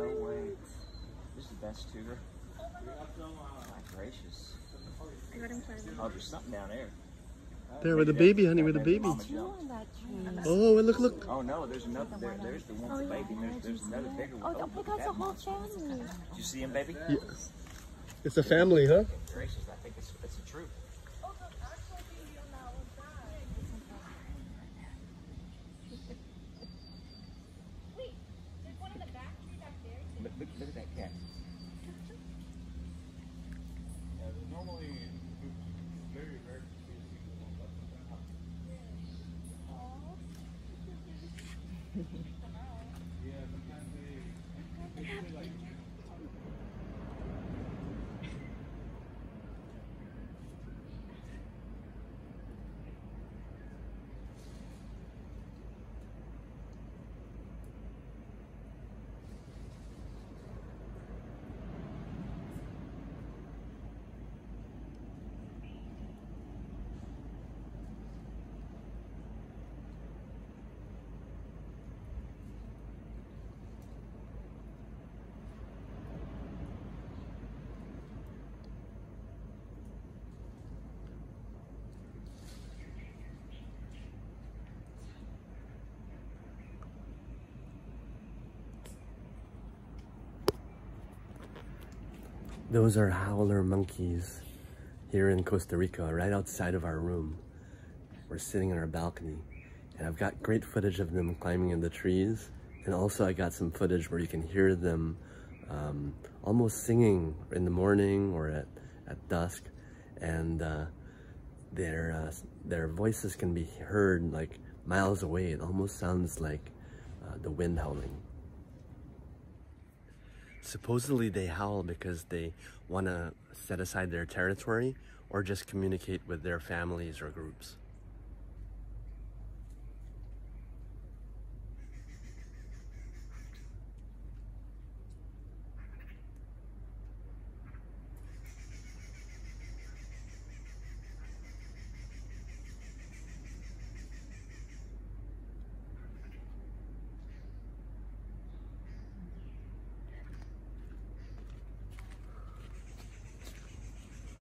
No way. This is the best tutor. My gracious. I got him climbing. Oh, there's something down there. There with the baby, honey, with the baby. Oh, look, look. Oh, no, there's another. There's the one with the baby, and there's another bigger one. Oh, look, that's a whole family. Did you see him, baby? Yeah. It's a family, huh? Gracious, I think it's the truth. Look at that cat. Normally, it's very rare to see people like that. Yeah, sometimes they really like. Those are howler monkeys here in Costa Rica, right outside of our room. We're sitting on our balcony, and I've got great footage of them climbing in the trees. And also I got some footage where you can hear them almost singing in the morning or at dusk. And their voices can be heard like miles away. It almost sounds like the wind howling. Supposedly they howl because they want to set aside their territory or just communicate with their families or groups.